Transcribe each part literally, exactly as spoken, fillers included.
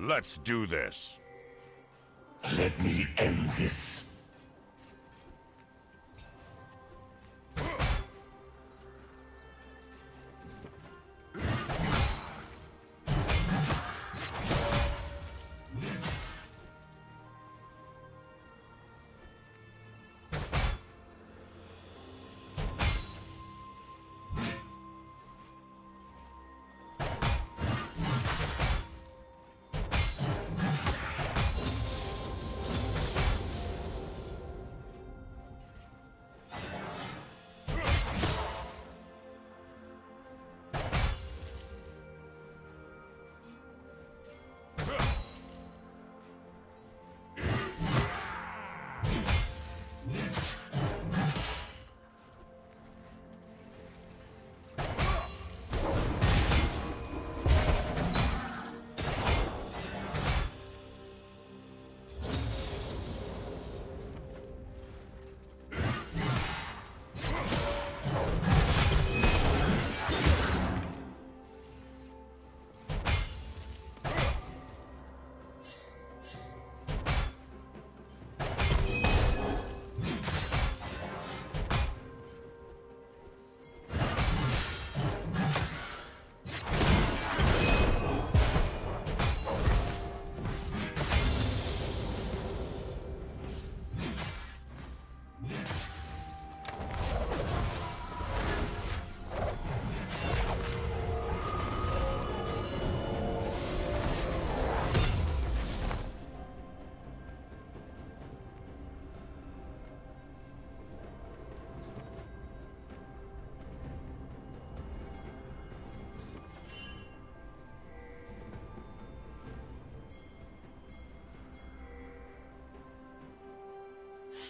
Let's do this. Let me end this.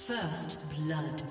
First blood.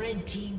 Red team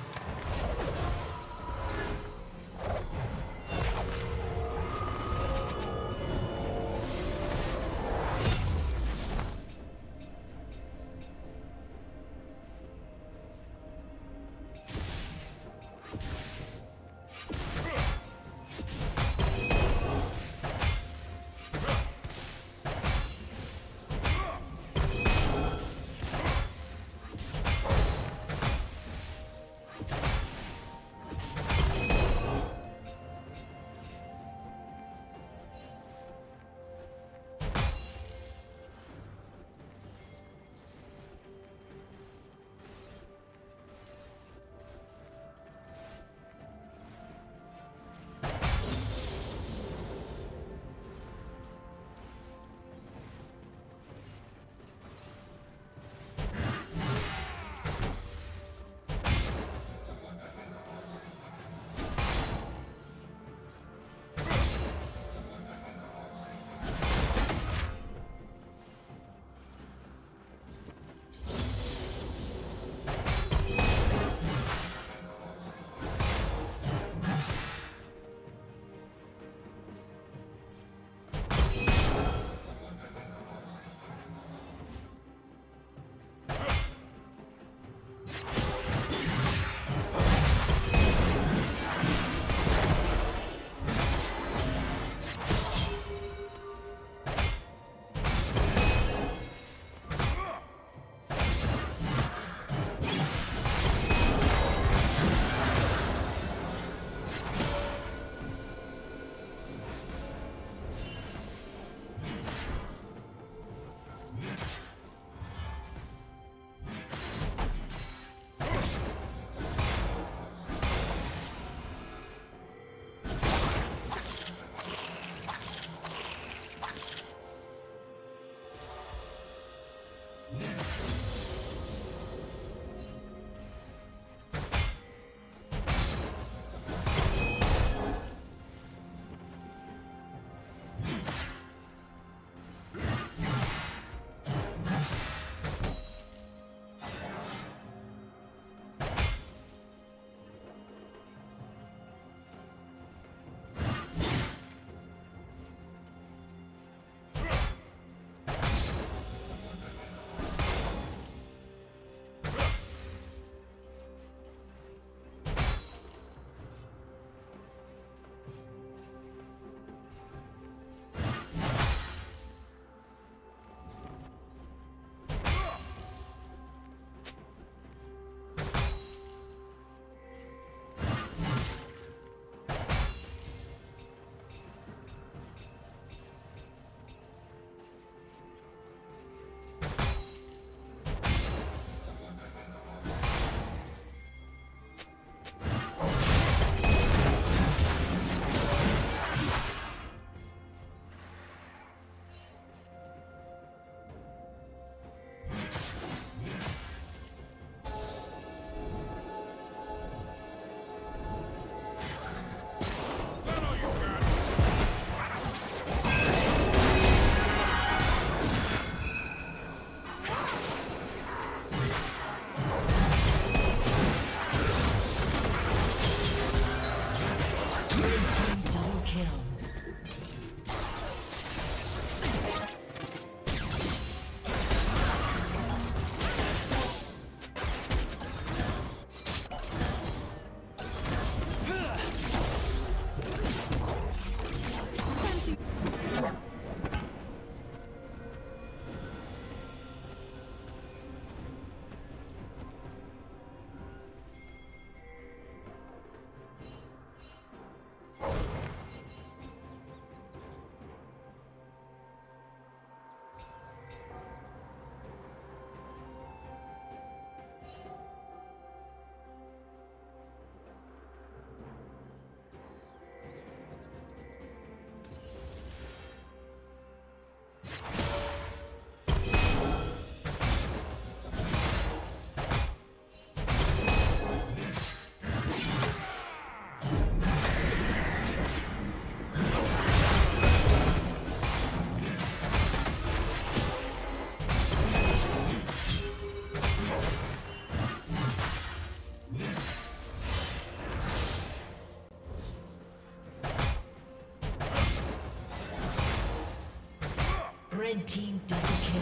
Team double kill.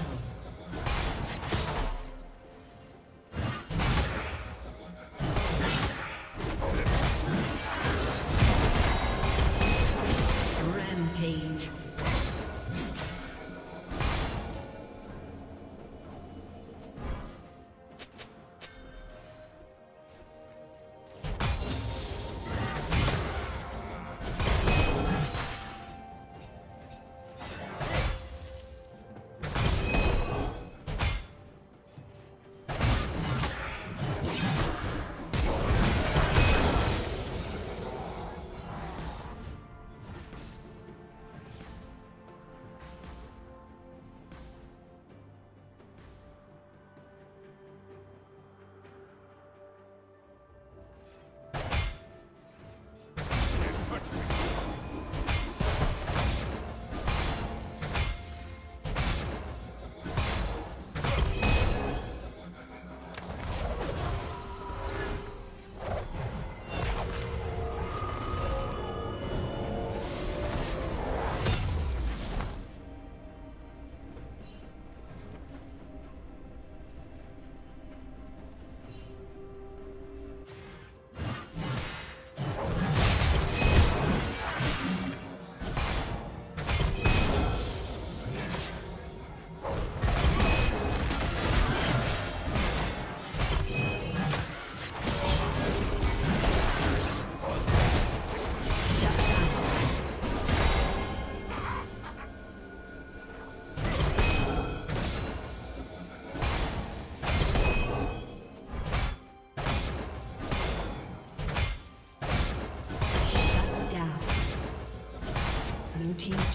Team's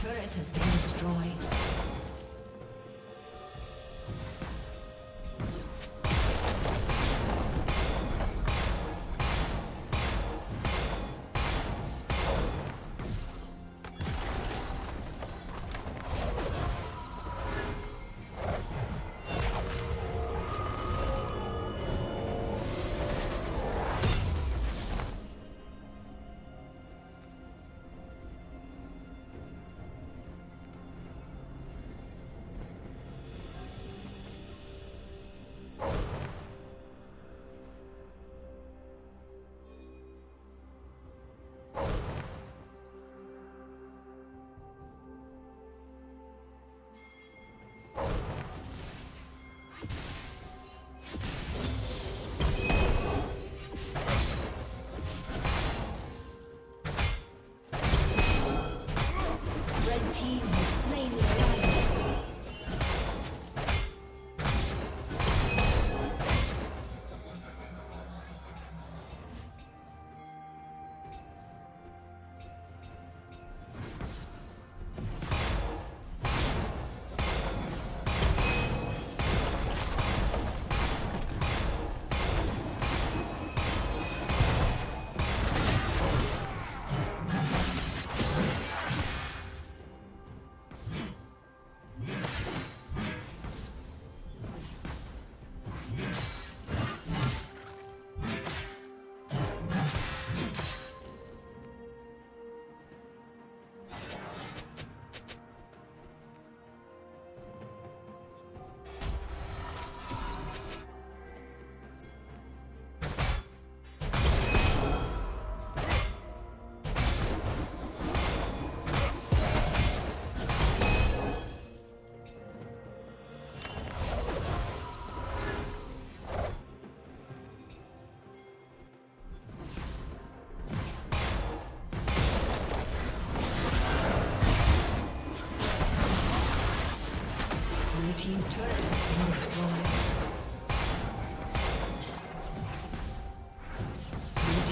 turret has been destroyed.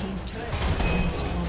Team's turret has been destroyed. Your team's turret.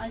A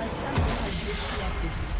A summoner has disconnected.